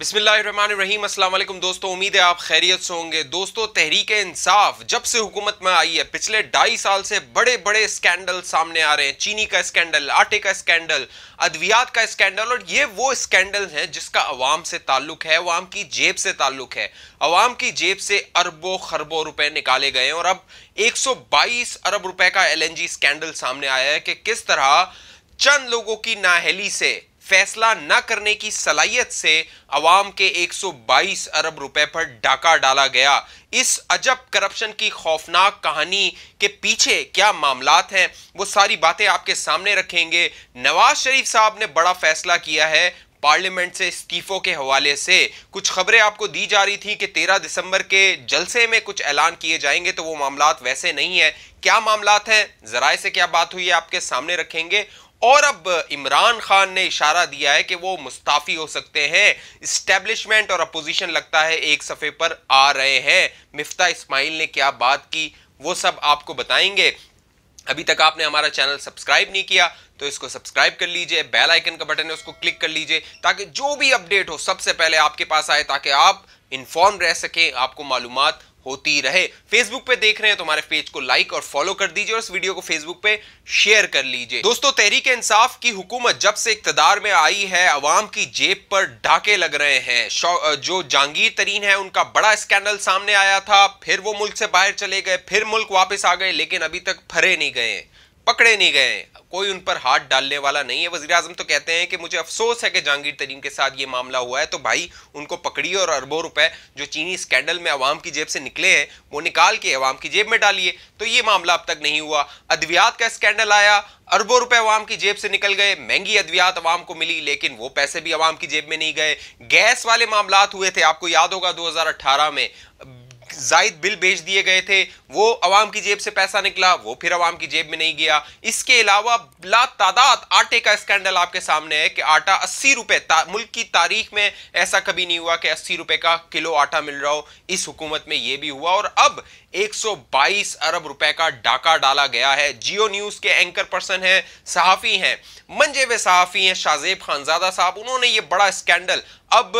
बिस्मिल्लाहिर्रहमानिर्रहीम। अस्सलाम वालेकुम दोस्तों, उम्मीद है आप खैरियत से होंगे। दोस्तों, तहरीके इंसाफ जब से हुकूमत में आई है पिछले 2.5 साल से बड़े बड़े स्कैंडल सामने आ रहे हैं। चीनी का स्कैंडल, आटे का स्कैंडल, अद्वियात का स्कैंडल, और ये वो स्कैंडल हैं जिसका अवाम से ताल्लुक है, अवाम की जेब से ताल्लुक है। अवाम की जेब से अरबों खरबों रुपए निकाले गए हैं और अब 122 अरब रुपए का LNG स्कैंडल सामने आया है कि किस तरह चंद लोगों की नाअहली से, फैसला न करने की सलाहियत से अवाम के 122 अरब रुपए पर डाका डाला गया। इस अजब करप्शन की खौफनाक कहानी के पीछे क्या मामलात हैं, वो सारी बातें आपके सामने रखेंगे। नवाज शरीफ साहब ने बड़ा फैसला किया है पार्लियामेंट से इस्तीफों के हवाले से। कुछ खबरें आपको दी जा रही थी कि 13 दिसंबर के जलसे में कुछ ऐलान किए जाएंगे, तो वो मामलात वैसे नहीं है। क्या मामलात हैं, जराए से क्या बात हुई है, आपके सामने रखेंगे। और अब इमरान खान ने इशारा दिया है कि वो मुस्ताफी हो सकते हैं। इस्टेब्लिशमेंट और अपोजिशन लगता है एक सफ़े पर आ रहे हैं। मिफ्ता इस्माइल ने क्या बात की, वो सब आपको बताएंगे। अभी तक आपने हमारा चैनल सब्सक्राइब नहीं किया तो इसको सब्सक्राइब कर लीजिए, बेल आइकन का बटन है उसको क्लिक कर लीजिए, ताकि जो भी अपडेट हो सबसे पहले आपके पास आए, ताकि आप इन्फॉर्म रह सकें, आपको मालूमात होती रहे। फेसबुक पे देख रहे हैं तो हमारे पेज को लाइक और फॉलो कर दीजिए और इस वीडियो को फेसबुक पे शेयर कर लीजिए। दोस्तों, तहरीक इंसाफ की हुकूमत जब से इक्तदार में आई है अवाम की जेब पर डाके लग रहे हैं। जो जहांगीर तरीन है उनका बड़ा स्कैंडल सामने आया था, फिर वो मुल्क से बाहर चले गए, फिर मुल्क वापस आ गए, लेकिन अभी तक फरे नहीं गए, पकड़े नहीं गए, कोई उन पर हाथ डालने वाला नहीं है। वज़ीर आज़म तो कहते हैं कि मुझे अफसोस है कि जहांगीर तरीन के साथ ये मामला हुआ है, तो भाई उनको पकड़िए और अरबों रुपए जो चीनी स्कैंडल में आवाम की जेब से निकले हैं वो निकाल के आवाम की जेब में डालिए, तो ये मामला अब तक नहीं हुआ। अद्वियात का स्कैंडल आया, अरबों रुपए अवाम की जेब से निकल गए, महंगी अद्वियात अवाम को मिली, लेकिन वो पैसे भी अवाम की जेब में नहीं गए। गैस वाले मामलात हुए थे, आपको याद होगा 2018 में जायद बिल बेच दिए गए थे, वो अवाम की जेब से पैसा निकला, वो फिर अवाम की जेब में नहीं गया। इसके अलावा ला तादाद आटे का स्कैंडल आपके सामने है कि आटा 80 रुपए, मुल्क की तारीख में ऐसा कभी नहीं हुआ कि 80 रुपए का किलो आटा मिल रहा हो। इस हुकूमत में ये भी हुआ और अब 122 अरब रुपए का डाका डाला गया है। जियो न्यूज़ के एंकर पर्सन हैं, सहाफ़ी हैं, मंजेवे सहाफ़ी हैं शाहजेब खानजादा साहब, उन्होंने ये बड़ा स्कैंडल अब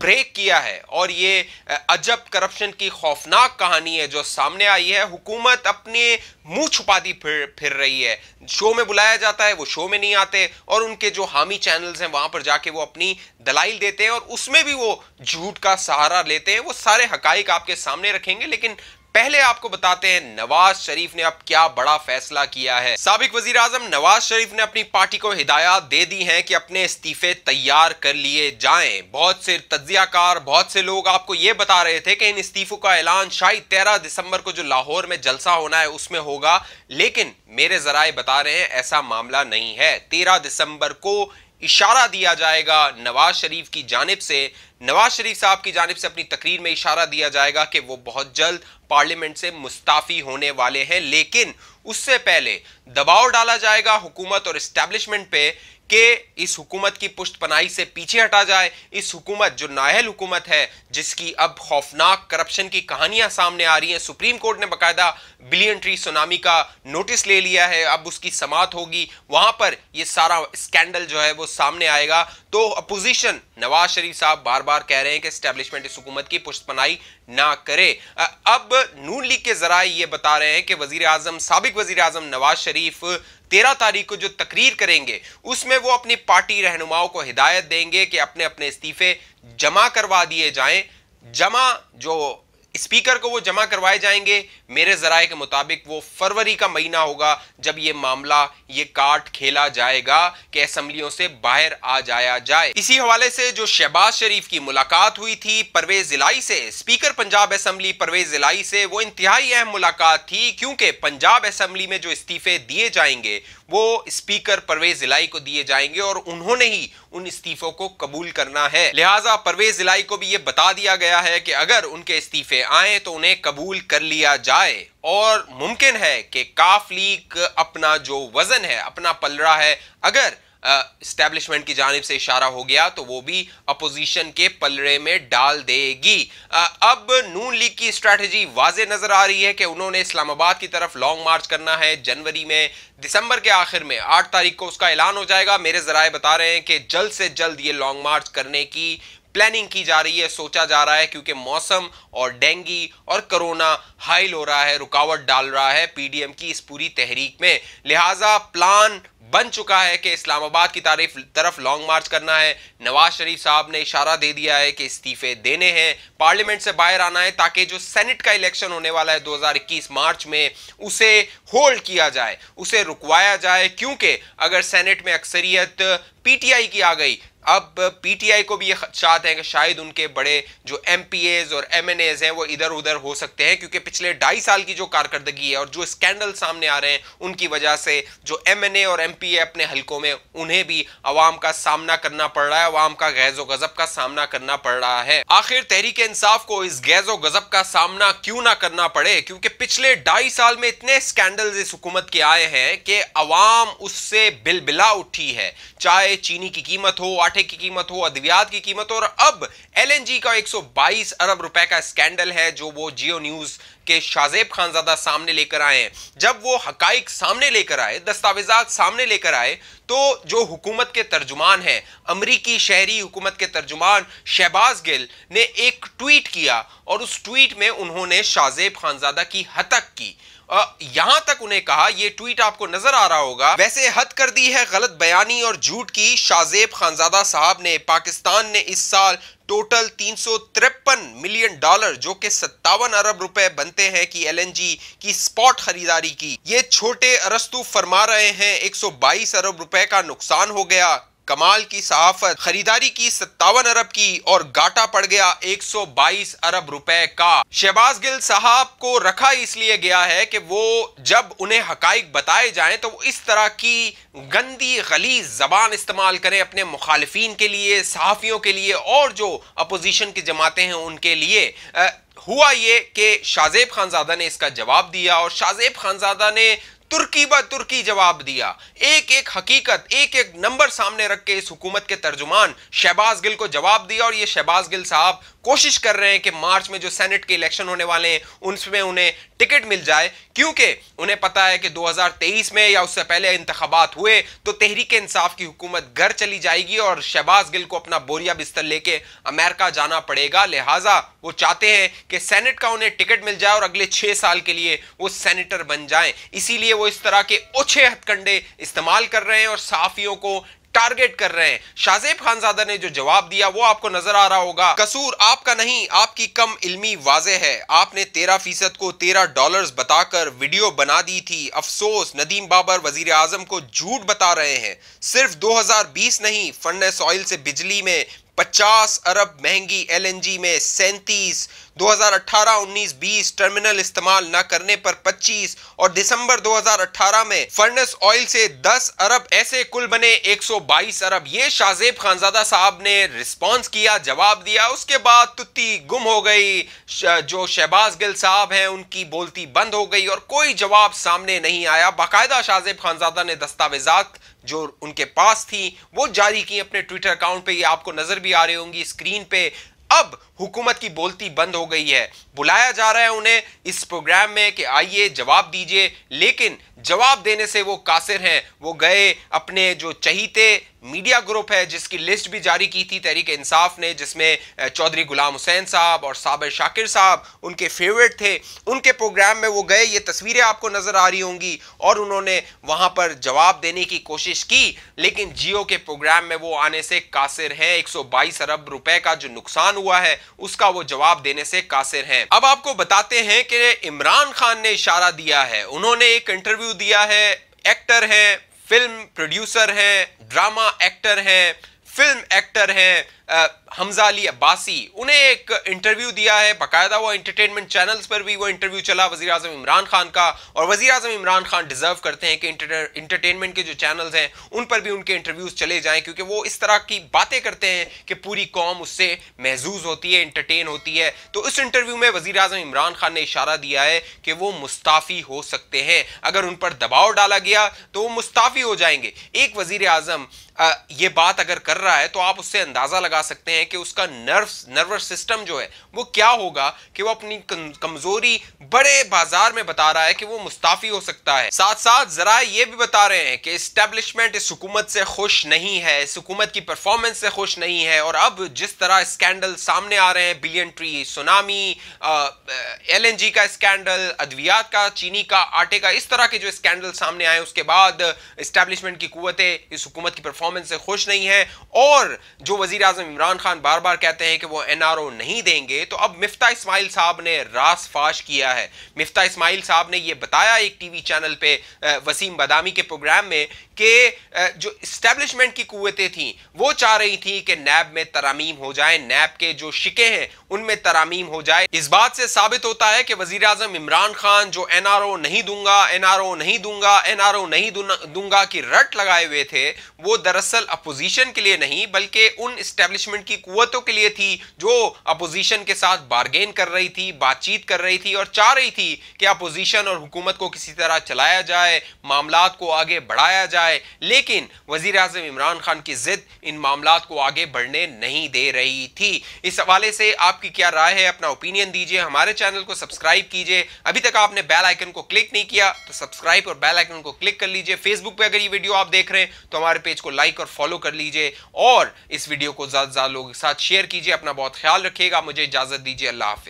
ब्रेक किया है और ये अजब करप्शन की खौफनाक कहानी है जो सामने आई है। हुकूमत अपने मुंह छुपाती फिर रही है। शो में बुलाया जाता है वो शो में नहीं आते और उनके जो हामी चैनल्स हैं वहां पर जाके वो अपनी दलाइल देते हैं और उसमें भी वो झूठ का सहारा लेते हैं। वो सारे हकाइक आपके सामने रखेंगे, लेकिन पहले आपको बताते हैं नवाज शरीफ ने अब क्या बड़ा फैसला किया है। साबिक वजीर आजम नवाज शरीफ ने अपनी पार्टी को हिदायत दे दी है कि अपने इस्तीफे तैयार कर लिए जाएं। बहुत से तज्जियाकार, बहुत से लोग आपको ये बता रहे थे कि इन इस्तीफों का ऐलान शायद 13 दिसंबर को जो लाहौर में जलसा होना है उसमें होगा, लेकिन मेरे जराए बता रहे हैं ऐसा मामला नहीं है। 13 दिसंबर को इशारा दिया जाएगा नवाज शरीफ की जानिब से, नवाज शरीफ साहब की जानिब से अपनी तकरीर में इशारा दिया जाएगा कि वो बहुत जल्द पार्लियामेंट से मुस्ताफ़ी होने वाले हैं, लेकिन उससे पहले दबाव डाला जाएगा हुकूमत और इस्टेब्लिशमेंट पे कि इस हुकूमत की पुष्ट पनाही से पीछे हटा जाए। इस हुकूमत जो नाअहल हुकूमत है, जिसकी अब खौफनाक करप्शन की कहानियां सामने आ रही हैं, सुप्रीम कोर्ट ने बाकायदा बिलियन ट्री सुनामी का नोटिस ले लिया है, अब उसकी समात होगी, वहां पर ये सारा स्कैंडल जो है वो सामने आएगा। तो अपोजिशन नवाज शरीफ साहब बार बार कह रहे हैं कि इस्टेब्लिशमेंट इस हुकूमत की पुष्ट पनाही ना करे। अब नून लीग के जराए ये बता रहे हैं कि वजीर आजम, साबिक वजीर आजम नवाज शरीफ 13 तारीख को जो तकरीर करेंगे उसमें वो अपनी पार्टी रहनुमाओं को हिदायत देंगे कि अपने अपने इस्तीफे जमा करवा दिए जाएं। जमा जो स्पीकर को वो जमा करवाए जाएंगे, मेरे जराए के मुताबिक वो फरवरी का महीना होगा जब ये मामला, ये कार्ड खेला जाएगा कि असेंबलियों से बाहर आ जाया जाए। इसी हवाले से जो शहबाज शरीफ की मुलाकात हुई थी परवेज इलाही से, स्पीकर पंजाब असेंबली परवेज इलाही से, वो इंतहाई अहम मुलाकात थी क्योंकि पंजाब असेंबली में जो इस्तीफे दिए जाएंगे वो स्पीकर परवेज इलाही को दिए जाएंगे और उन्होंने ही उन इस्तीफों को कबूल करना है। लिहाजा परवेज इलाही को भी ये बता दिया गया है कि अगर उनके इस्तीफे आए तो उन्हें कबूल कर लिया जाए और मुमकिन है कि काफ लीग अपना जो वजन है, अपना पलड़ा है, अगर एस्टेब्लिशमेंट की जानिब से इशारा हो गया तो वो भी अपोजिशन के पलड़े में डाल देगी। अब नून लीग की स्ट्रैटेजी वाजे नजर आ रही है कि उन्होंने इस्लामाबाद की तरफ लॉन्ग मार्च करना है जनवरी में, दिसंबर के आखिर में 8 तारीख को उसका ऐलान हो जाएगा। मेरे जराए बता रहे हैं कि जल्द से जल्द ये लॉन्ग मार्च करने की प्लानिंग की जा रही है, सोचा जा रहा है, क्योंकि मौसम और डेंगू और कोरोना हाइल हो रहा है, रुकावट डाल रहा है पीडीएम की इस पूरी तहरीक में। लिहाजा प्लान बन चुका है कि इस्लामाबाद की तरफ लॉन्ग मार्च करना है। नवाज शरीफ साहब ने इशारा दे दिया है कि इस्तीफे देने हैं, पार्लियामेंट से बाहर आना है, ताकि जो सेनेट का इलेक्शन होने वाला है 2021 मार्च में उसे होल्ड किया जाए, उसे रुकवाया जाए, क्योंकि अगर सेनेट में अक्सरियत पीटीआई की आ गई, अब पीटीआई को भी ये खदशात है कि शायद उनके बड़े जो एमपीएज और एमएनएज हैं वो इधर उधर हो सकते हैं, क्योंकि पिछले 2.5 साल की जो कारकर्दगी है और जो स्कैंडल सामने आ रहे हैं उनकी वजह से जो एमएनए और एमपीए अपने हलकों में, उन्हें भी अवाम का सामना करना पड़ रहा है, अवाम का गैज़ो गज़ब का सामना करना पड़ रहा है। आखिर तहरीक इंसाफ को इस गैज़ो गज़ब का सामना क्यों ना करना पड़े, क्योंकि पिछले 2.5 साल में इतने स्कैंडल्स इस हुकूमत के आए हैं कि अवाम उससे बिलबिला उठी है, चाहे चीनी की कीमत हो, आटे की कीमत हो, अद्वियात की कीमत हो, और अब LNG का 122 अरब रुपए का स्कैंडल है जो वो जियो न्यूज के शाहजेब खानज़ादा सामने लेकर आए हैं। जब वो हकाइक सामने लेकर आए, दस्तावेजात सामने लेकर आए, तो जो हुकूमत के तर्जुमान हैं, अमरीकी शहरी हुकूमत के तर्जुमान शहबाज गिल ने एक ट्वीट किया और उस ट्वीट में उन्होंने शाहजेब खानज़ादा की हत्या की। यहां तक उन्हें कहा, यह ट्वीट आपको नजर आ रहा होगा, वैसे हद कर दी है गलत बयानी और झूठ की। शाहजेब खानज़ादा साहब ने, पाकिस्तान ने इस साल टोटल $353 मिलियन जो कि 57 अरब रुपए बनते हैं कि LNG की स्पॉट खरीदारी की। ये छोटे अरस्तु फरमा रहे हैं, 122 अरब रुपए का नुकसान हो गया, कमाल की सहाफत, खरीदारी की 57 अरब की और घाटा पड़ गया 122 अरब रुपए का। शहबाज गिल साहब को रखा इसलिए गया है कि वो, जब उन्हें हकाइक बताए जाएं तो वो इस तरह की गंदी गलीज जबान इस्तेमाल करें अपने मुखालिफीन के लिए, सहाफियों के लिए और जो अपोजिशन की जमातें हैं उनके लिए। हुआ ये कि शाहजेब खानज़ादा ने इसका जवाब दिया और शाहजेब खानज़ादा ने तुर्की बा तुर्की जवाब दिया, एक एक हकीकत, एक एक नंबर सामने रख के इस हुकूमत के तर्जुमान शहबाज गिल को जवाब दिया। और ये शहबाज गिल साहब कोशिश कर रहे हैं कि मार्च में जो सेनेट के इलेक्शन होने वाले हैं उनमें उन्हें टिकट मिल जाए, क्योंकि उन्हें पता है कि 2023 में या उससे पहले इंतखाबात हुए तो तहरीक इंसाफ की हुकूमत घर चली जाएगी और शहबाज गिल को अपना बोरिया बिस्तर लेके अमेरिका जाना पड़ेगा। लिहाजा वो चाहते हैं कि सेनेट का उन्हें टिकट मिल जाए और अगले 6 साल के लिए वो सेनेटर बन जाएं, इसीलिए वो इस तरह के ओछे हथकंडे इस्तेमाल कर रहे हैं और सहाफियों को टारगेट कर रहे हैं। शाहजेब खानज़ादा ने जो जवाब दिया वो आपको नजर आ रहा होगा। कसूर आपका नहीं, आपकी कम इल्मी वाज़े है, आपने 13% को $13 बताकर वीडियो बना दी थी। अफसोस, नदीम बाबर वजीर आजम को झूठ बता रहे हैं। सिर्फ 2020 नहीं, फर्नेस ऑयल से बिजली में 50 अरब महंगी, LNG में 37, 2018-19-20 टर्मिनल इस्तेमाल न करने पर 25 और दिसंबर 2018 में फर्नेस ऑयल से 10 अरब, ऐसे कुल बने 122 अरब। ये शाहजेब खानज़ादा साहब ने रिस्पांस किया, जवाब दिया, उसके बाद तुत्ती गुम हो गई। जो शहबाज गिल साहब हैं उनकी बोलती बंद हो गई और कोई जवाब सामने नहीं आया। बाकायदा शाहजेब खानज़ादा ने दस्तावेजात जो उनके पास थी वो जारी की अपने ट्विटर अकाउंट पे, ये आपको नजर भी आ रही होंगी स्क्रीन पे। अब हुकूमत की बोलती बंद हो गई है, बुलाया जा रहा है उन्हें इस प्रोग्राम में कि आइए जवाब दीजिए, लेकिन जवाब देने से वो कासिर हैं। वो गए अपने जो चहीते मीडिया ग्रुप है जिसकी लिस्ट भी जारी की थी तहरीक इंसाफ ने, जिसमें चौधरी गुलाम हुसैन साहब और साबिर शाकिर साहब उनके फेवरेट थे, उनके प्रोग्राम में वो गए, ये तस्वीरें आपको नज़र आ रही होंगी, और उन्होंने वहाँ पर जवाब देने की कोशिश की, लेकिन जियो के प्रोग्राम में वो आने से कासिर हैं। 122 अरब रुपए का जो नुकसान हुआ है उसका वो जवाब देने से कासिर हैं। अब आपको बताते हैं कि इमरान खान ने इशारा दिया है, उन्होंने एक इंटरव्यू दिया है। एक्टर हैं, फिल्म प्रोड्यूसर हैं, ड्रामा एक्टर हैं, फिल्म एक्टर हैं हमजा अली अब्बासी, उन्हें एक इंटरव्यू दिया है बाकायदा। वो एंटरटेनमेंट चैनल्स पर भी वो इंटरव्यू चला वज़ीर आज़म इमरान खान का, और वज़ीर आज़म इमरान खान डिज़र्व करते हैं कि इंटरटेनमेंट के जो चैनल्स हैं उन पर भी उनके इंटरव्यूज़ चले जाएं, क्योंकि वो इस तरह की बातें करते हैं कि पूरी कौम उससे महजूज़ होती है, इंटरटेन होती है। तो इस इंटरव्यू में वज़ीर आज़म इमरान खान ने इशारा दिया है कि वो मुस्ताफ़ी हो सकते हैं, अगर उन पर दबाव डाला गया तो वो मुस्ताफ़ी हो जाएंगे। एक वज़ीर आज़म ये बात अगर कर रहा है तो आप उससे अंदाज़ा लगा करा सकते हैं कि उसका नर्वस सिस्टम जो है वो क्या होगा कि वो अपनी कमजोरी बड़े बाजार में बता रहा है कि वो मुस्ताफी हो सकता है। साथ साथ जरा ये भी बता रहे हैं कि एस्टेब्लिशमेंट इस हुकूमत से खुश नहीं है, इस हुकूमत की परफॉर्मेंस से खुश नहीं है और अब जिस तरह स्कैंडल सामने आ रहे हैं, बिलियन ट्री, सुनामी, LNG का स्कैंडल, अद्वियात का, चीनी का, आटे का, इस तरह के जो स्कैंडल सामने आए उसके बाद एस्टेब्लिशमेंट की कुव्वतें इस हुकूमत की परफॉर्मेंस से खुश नहीं है और जो वजीर आजम इमरान खान बार बार कहते हैं कि वो NRO नहीं देंगे, तो अब मिफ्ता इस्माइल साहब ने रास फाश किया है। मिफ्ता इस्माइल साहब ने ये बताया एक टीवी चैनल पे वसीम बदामी के प्रोग्राम में कि जो एस्टेब्लिशमेंट की कुव्वतें थीं वो चाह रही थी कि नैब में तरामीम हो जाए, नैब के जो शिके हैं उनमें तरामीम हो जाए। इस बात से साबित होता है कि वजीर आजम इमरान खान जो NRO नहीं दूंगा, NRO नहीं दूंगा, NRO नहीं दूंगा की रट लगाए हुए थे, वो दरअसल अपोजिशन के लिए नहीं बल्कि उन एस्टेब्लिशमेंट की कुव्वतों के लिए थी जो अपोजिशन के साथ बारगेन कर रही थी, बातचीत कर रही थी और चाह रही थी कि अपोजिशन और हुकूमत को किसी तरह चलाया जाए, मामलात को आगे बढ़ाया जाए। लेकिन वजीर आजम इमरान खान की जिद इन मामलात को आगे बढ़ने नहीं दे रही थी। इस हवाले से आपकी क्या राय है? अपना ओपिनियन दीजिए, हमारे चैनल को सब्सक्राइब कीजिए। अभी तक आपने बेल आइकन को क्लिक नहीं किया तो सब्सक्राइब और बेल आइकन को क्लिक कर लीजिए। फेसबुक पे अगर ये वीडियो आप देख रहे हैं तो हमारे पेज को लाइक और फॉलो कर लीजिए और इस वीडियो को ज्यादा से ज्यादा लोगों के साथ शेयर कीजिए। अपना बहुत ख्याल रखिएगा, मुझे इजाजत दीजिए, अल्लाह हाफिज़।